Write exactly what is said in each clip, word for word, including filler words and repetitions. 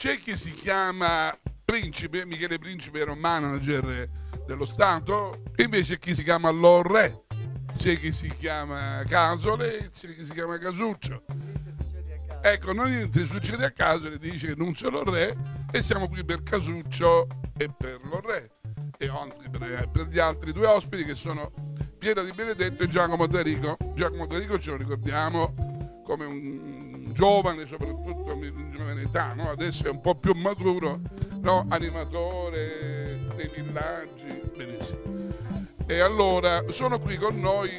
C'è chi si chiama Principe, Michele Principe era un manager dello Stato, e invece chi si chiama Lo Re, c'è chi si chiama Casole, c'è chi si chiama Casuccio. Ecco, non niente, succede a Casole, dice che Nunzio Lo Re e siamo qui per Casuccio e per Lo Re e per gli altri due ospiti che sono Piera Di Benedetto e Giacomo Tarico. Giacomo Tarico ce lo ricordiamo come un giovane, soprattutto in giovane età, no? Adesso è un po' più maturo, no? Animatore dei villaggi, benissimo. E allora sono qui con noi,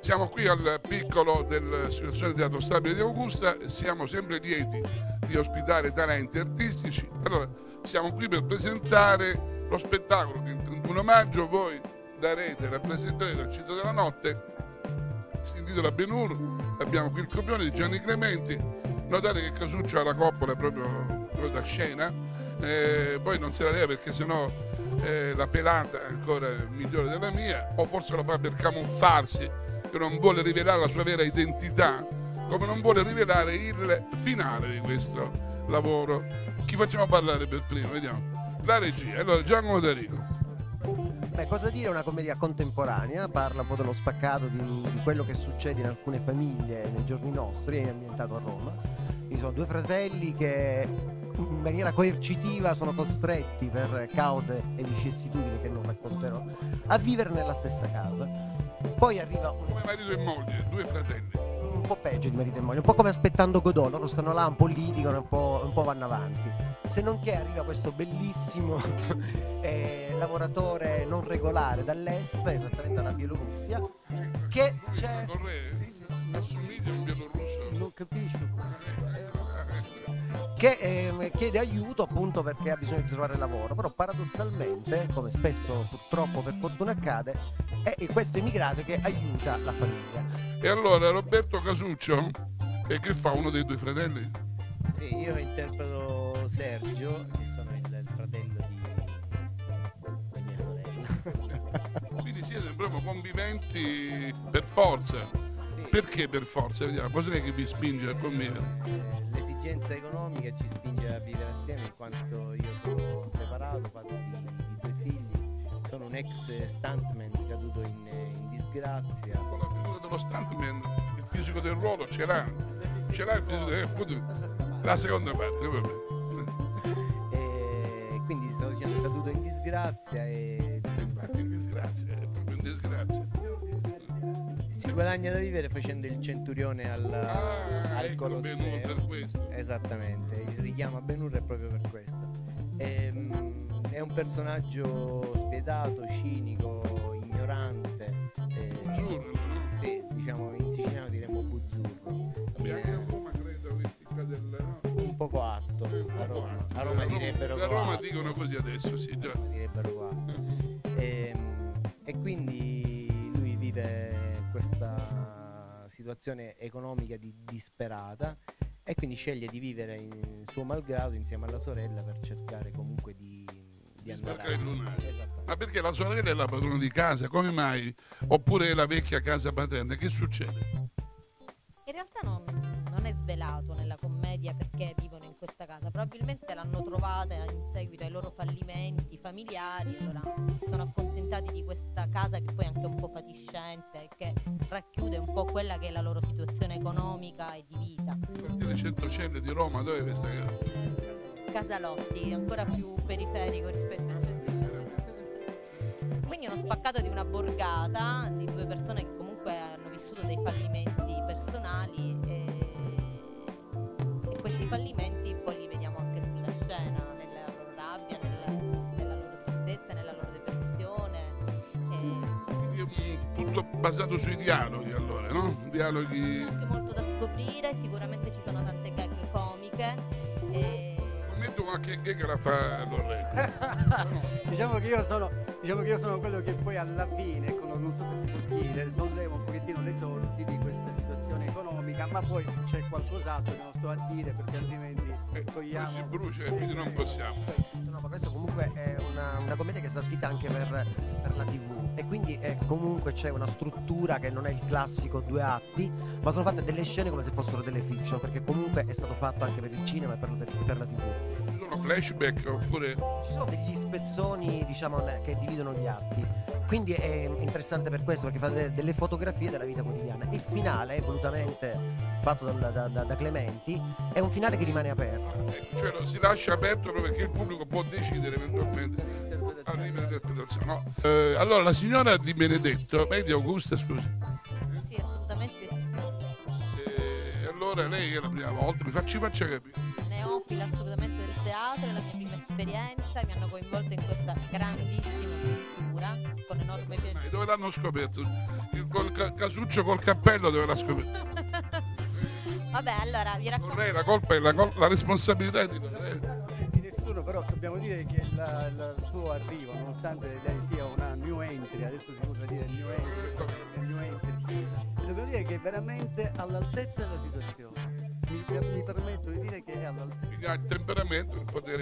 siamo qui al piccolo dell'Associazione Teatro Stabile di Augusta, siamo sempre lieti di ospitare talenti artistici. Allora siamo qui per presentare lo spettacolo che il trentuno maggio voi darete, rappresenterete al Città della Notte, si intitola Ben Hur. Abbiamo qui il copione di Gianni Clementi. Notate che Casuccio ha la coppola proprio, proprio da scena, eh, poi non se la leva perché sennò eh, la pelata è ancora migliore della mia, o forse lo fa per camuffarsi, che non vuole rivelare la sua vera identità, come non vuole rivelare il finale di questo lavoro. Chi facciamo parlare per primo? Vediamo. La regia. Allora, Giacomo Tarico. Beh, cosa dire, è una commedia contemporanea, parla un po' dello spaccato di, di quello che succede in alcune famiglie nei giorni nostri, è ambientato a Roma. Quindi sono due fratelli che in maniera coercitiva sono costretti per cause e vicissitudini che non racconterò a vivere nella stessa casa. Poi arriva un... come marito e moglie, due fratelli. Un po' peggio di marito e moglie, un po' come Aspettando Godot, loro stanno là, un po' litigano, un po', un po' vanno avanti. Se non che arriva questo bellissimo eh, lavoratore non regolare dall'est, esattamente dalla Bielorussia, ecco, che c'è... Sì, sì, assomiglia a un bielorusso. Non capisco. Che eh, chiede aiuto appunto perché ha bisogno di trovare lavoro, però paradossalmente, come spesso purtroppo per fortuna accade, è questo immigrato che aiuta la famiglia. E allora Roberto Casuccio, e che fa uno dei due fratelli? Sì, io interpreto Sergio, che sono il, il fratello di mia sorella. Quindi siete proprio conviventi per forza. Sì. Perché per forza? Vediamo, cos'è che vi spinge a convivere? Eh, l'esigenza economica ci spinge a vivere assieme, in quanto io sono separato, padre di, di due figli, sono un ex stuntman caduto in, in disgrazia. Con la figura dello stuntman, il fisico del ruolo ce l'ha, ce l'ha il fisico del ruolo. La seconda parte, va bene. E quindi stavo dicendo, è caduto in disgrazia e... Infatti in disgrazia, è proprio in disgrazia. Si guadagna da vivere facendo il centurione al, ah, al ecco Colosseo. Ben Hur per questo. Esattamente, il richiamo a Ben Hur è proprio per questo. È, è un personaggio spietato, cinico, ignorante. Buzzurro, no? Sì, diciamo in siciliano diremmo buzzurro. Poco atto, a Roma, a Roma direbbero a Roma dicono così adesso, sì, già. Direbbero e, e quindi lui vive questa situazione economica di disperata e quindi sceglie di vivere in suo malgrado insieme alla sorella per cercare comunque di, di andare lunare. Ma perché la sorella è la padrona di casa, come mai? Oppure è la vecchia casa paterna, che succede? In realtà non è svelato nella commedia perché vivono in questa casa, probabilmente l'hanno trovata in seguito ai loro fallimenti familiari, allora sono accontentati di questa casa che poi è anche un po' fatiscente, che racchiude un po' quella che è la loro situazione economica e di vita. Il quartiere Centocelle di Roma, dove è questa casa? Casalotti, ancora più periferico rispetto a Centocelle. Quindi uno spaccato di una borgata, di due persone che comunque hanno vissuto dei fallimenti personali. I fallimenti poi li vediamo anche sulla scena, nella loro rabbia, nella, nella loro tristezza, nella loro depressione. E... tutto basato sui dialoghi, allora, no? Dialoghi... C'è anche molto da scoprire, sicuramente ci sono tante gag comiche. E... Commento qualche gag la fa Loretta. Diciamo che io sono, diciamo che io sono quello che poi alla fine, con non so come dire, sollevo un pochettino le sorti di questa situazione economica, ma poi c'è qualcos'altro che non sto a dire perché altrimenti eh, togliamo... si brucia e quindi non possiamo. No, ma questo comunque è una, una commedia che è stata scritta anche per, per la tivù e quindi è, comunque c'è una struttura che non è il classico due atti, ma sono fatte delle scene come se fossero delle fiction, perché comunque è stato fatto anche per il cinema e per, per la tivù. flashback oppure... Ci sono degli spezzoni, diciamo, che dividono gli atti, quindi è interessante per questo, perché fa delle, delle fotografie della vita quotidiana. Il finale, volutamente fatto da, da, da, da Clementi, è un finale che rimane aperto. Ecco, cioè si lascia aperto proprio perché il pubblico può decidere eventualmente all'interpretazione. No. Eh, allora, la signora Di Benedetto, lei di Augusta, scusi. Allora lei è la prima volta, mi faccia capire. Neofila assolutamente del teatro, è la mia prima esperienza, mi hanno coinvolto in questa grandissima cultura con enorme piacere. Dove l'hanno scoperto? Il col Casuccio col cappello dove l'ha scoperto? Vabbè, allora vi racconto. Vorrei, la colpa è la, col la responsabilità è di lei. Però dobbiamo dire che la, la, il suo arrivo, nonostante lei sia una new entry, adesso si usa dire new entry, new entry, dobbiamo dire che è veramente all'altezza della situazione. Mi, mi permetto di dire che è all'altezza. Ha il temperamento di poter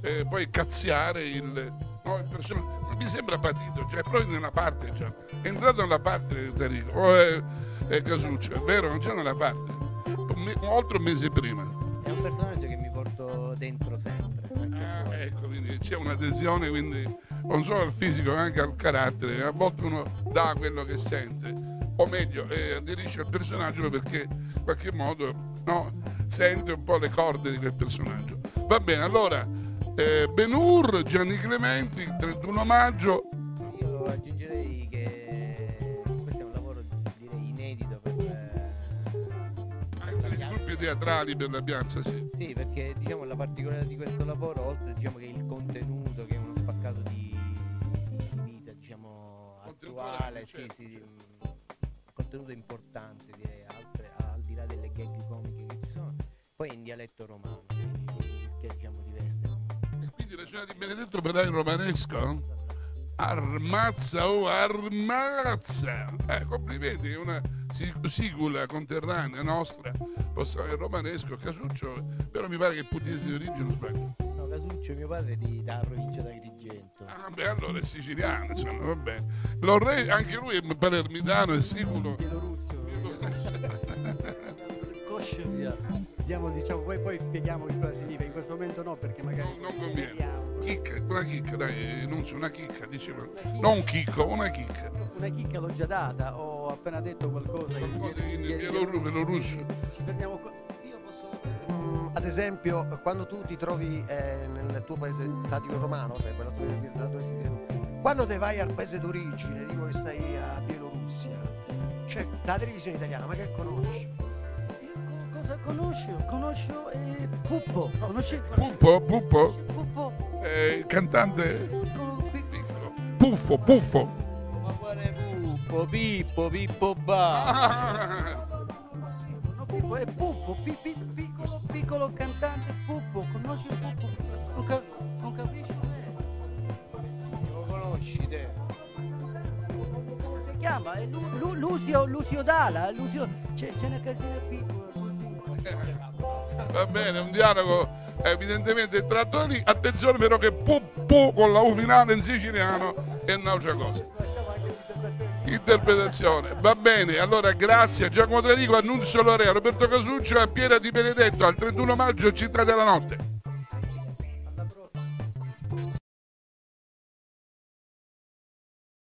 eh, poi cazziare il, no, il personaggio. Non mi sembra patito, cioè proprio nella parte, cioè, è entrato nella parte del Tarico, o è, è Casuccio, è vero, non c'è nella parte, un altro mese prima. È un personaggio che mi porto dentro sempre. Ah, ecco, quindi c'è un'adesione, quindi non solo al fisico ma anche al carattere. A volte uno dà quello che sente, o meglio eh, aderisce al personaggio perché in qualche modo, no, sente un po' le corde di quel personaggio. Va bene, allora eh, Ben Hur, Gianni Clementi, il trentuno maggio. Io aggiungerei che questo è un lavoro, direi, inedito per, eh, per i gruppi teatrali, per la piazza, sì. Sì, perché diciamo la particolarità di questo lavoro, oltre diciamo che il contenuto, che è uno spaccato di, di vita, diciamo, attuale, certo, sì, sì, certo. Contenuto importante, direi, altre, al di là delle gag comiche che ci sono, poi in dialetto romano, che diciamo diveste. E quindi la signora Di Benedetto parla in romanesco? Armazza o oh, armazza! Eh, complimenti, è una sigula conterranea nostra, posso avere romanesco. Casuccio, però mi pare che pugliese di origine, non sbaglio. No, Casuccio mio padre è di, dalla provincia d'Agrigento. Ah beh, allora è siciliano, insomma, va bene. Lo Re, anche lui è palermitano, è siculo. Bielorusso. Bielorusso. Diamo, diciamo, poi, poi spieghiamo che cosa significa, in questo momento no, perché magari... No, non conviene. Chicca, una chicca, dai, non c'è una chicca, diceva. Non chicco, una chicca. Una chicca l'ho già data, ho appena detto qualcosa. Qualcosa in bielorusso. Ci prendiamo qua. Io posso... Mm, ad esempio, quando tu ti trovi eh, nel tuo paese d'attivo romano, cioè quella tua, dove si trova, quando te vai al paese d'origine, dico che stai a Bielorussia, cioè la televisione italiana, ma che conosci? Conosco, conosco eh, Pupo, conosci Pupo? Pupo? Pupo. Eh, il cantante Puffo, Puffo. Ma quale Pupo? Pippo, Pippo Ba. No, Pupo è Pupo, pipi, piccolo, piccolo cantante Pupo, conosci Pupo? Non, cap non capisci me? Lo conosci te? Come si chiama? È Lu Lu Lucio, Lucio Dalla, Lucio, c'è una canzone piccola. Va bene, un dialogo evidentemente tra attori. Attenzione però che Pupo con la U finale in siciliano è un'altra cosa. Interpretazione. Va bene, allora grazie a Giacomo Tarico, a Nunzio Lo Re, a Roberto Casuccio e a Piera Di Benedetto al trentuno maggio Città della Notte.